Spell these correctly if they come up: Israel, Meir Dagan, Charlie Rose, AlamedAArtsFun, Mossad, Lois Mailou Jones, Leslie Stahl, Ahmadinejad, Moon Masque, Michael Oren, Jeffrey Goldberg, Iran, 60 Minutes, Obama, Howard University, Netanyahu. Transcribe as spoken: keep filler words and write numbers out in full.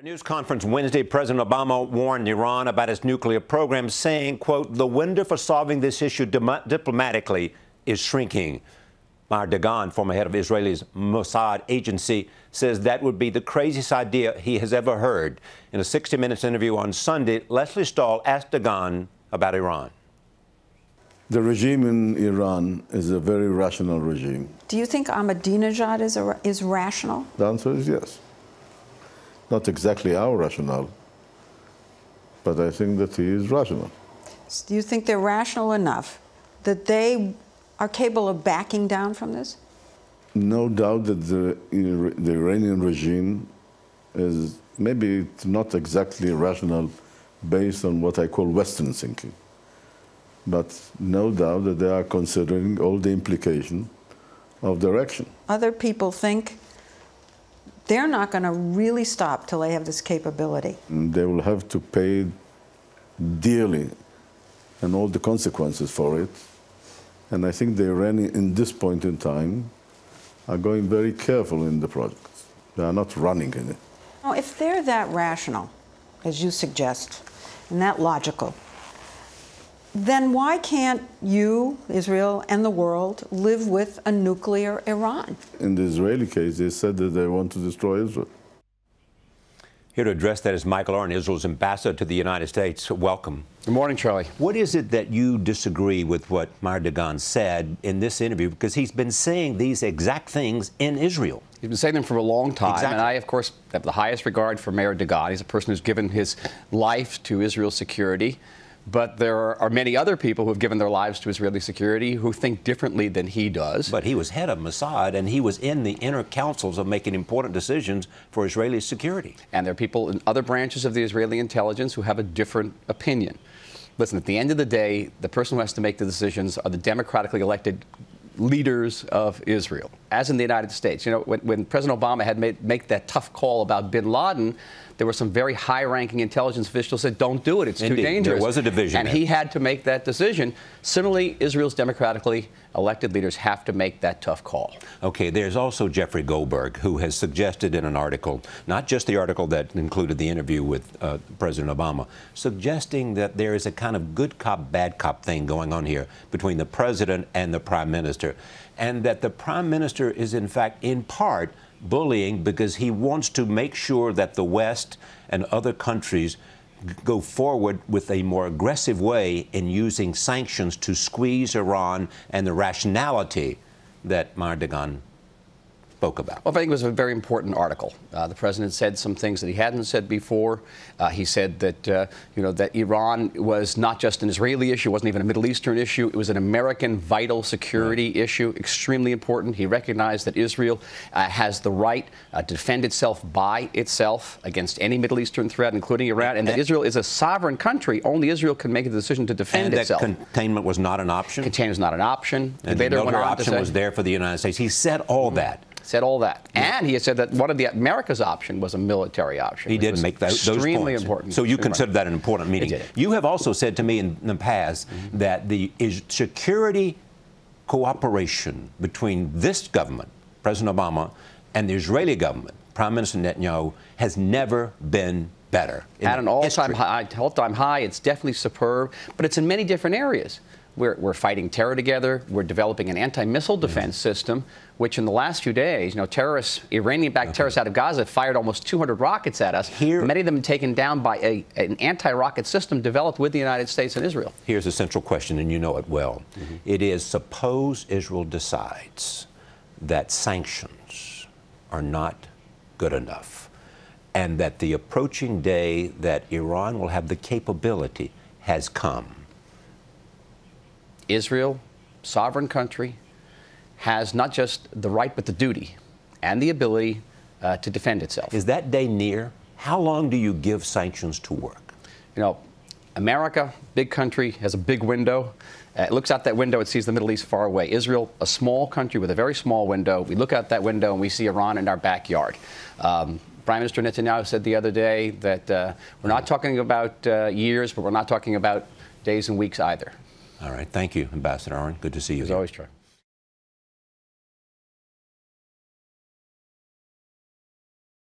A news conference Wednesday, President Obama warned Iran about its nuclear program, saying, quote, the window for solving this issue diplomatically is shrinking. Meir Dagan, former head of Israel's Mossad agency, says that would be the craziest idea he has ever heard. In a sixty minutes interview on Sunday, Leslie Stahl asked Dagan about Iran. The regime in Iran is a very rational regime. Do you think Ahmadinejad is, a, is rational? The answer is yes. Not exactly our rationale, but I think that he is rational. Do you think they're rational enough that they are capable of backing down from this? No doubt that the, the Iranian regime is maybe not exactly rational based on what I call Western thinking. But no doubt that they are considering all the implications of their action. Other people think they're not going to really stop till they have this capability. They will have to pay dearly and all the consequences for it. And I think the Iranians, in this point in time, are going very careful in the project. They are not running in it. Now, if they're that rational, as you suggest, and that logical, then why can't you, Israel, and the world live with a nuclear Iran? In the Israeli case, they said that they want to destroy Israel. Here to address that is Michael Oren, Israel's ambassador to the United States. Welcome. Good morning, Charlie. What is it that you disagree with what Meir Dagan said in this interview? Because he's been saying these exact things in Israel. He's been saying them for a long time, exactly. And I, of course, have the highest regard for Meir Dagan. He's a person who's given his life to Israel's security. But there are many other people who have given their lives to Israeli security who think differently than he does. But he was head of Mossad, and he was in the inner councils of making important decisions for Israeli security. And there are people in other branches of the Israeli intelligence who have a different opinion. Listen, at the end of the day, the person who has to make the decisions are the democratically elected leaders of Israel, as in the United States. You know, when, when President Obama had made make that tough call about bin Laden, there were some very high-ranking intelligence officials that said, don't do it, it's Indeed. too dangerous. There was a division. And there. He had to make that decision. Similarly, Israel's democratically elected leaders have to make that tough call. Okay, there's also Jeffrey Goldberg, who has suggested in an article, not just the article that included the interview with uh, President Obama, suggesting that there is a kind of good cop, bad cop thing going on here between the president and the prime minister. And that the prime minister is, in fact, in part bullying because he wants to make sure that the West and other countries go forward with a more aggressive way in using sanctions to squeeze Iran and the rationality that Meir Dagan spoke about. Well, I think it was a very important article. Uh, the president said some things that he hadn't said before. Uh, he said that, uh, you know, that Iran was not just an Israeli issue, it wasn't even a Middle Eastern issue. It was an American vital security mm-hmm. issue, extremely important. He recognized that Israel uh, has the right uh, to defend itself by itself against any Middle Eastern threat, including Iran, and, and that Israel is a sovereign country. Only Israel can make a decision to defend and itself. And that containment was not an option? Containment was not an option. And the military option was there for the United States. He said all mm-hmm. that. Said all that. And he has said that one of the America's option was a military option. He did make that, those points. Extremely important. So you consider that an important meeting. It did. You have also said to me in the past mm-hmm. that the security cooperation between this government, President Obama, and the Israeli government, Prime Minister Netanyahu, has never been better. At an all-time high, all-time high, it's definitely superb, but it's in many different areas. We're, we're fighting terror together. We're developing an anti-missile defense mm-hmm. system, which in the last few days, you know, terrorists, Iranian-backed okay. terrorists out of Gaza fired almost two hundred rockets at us. Here, many of them taken down by a, an anti-rocket system developed with the United States and Israel. Here's a central question, and you know it well. Mm-hmm. It is, suppose Israel decides that sanctions are not good enough and that the approaching day that Iran will have the capability has come. Israel, sovereign country, has not just the right but the duty and the ability uh, to defend itself. Is that day near? How long do you give sanctions to work? You know, America, big country, has a big window. Uh, it looks out that window, it sees the Middle East far away. Israel, a small country with a very small window. We look out that window and we see Iran in our backyard. Um, Prime Minister Netanyahu said the other day that uh, we're not talking about uh, years, but we're not talking about days and weeks either. All right. Thank you, Ambassador Oren. Good to see you. As always, Troy.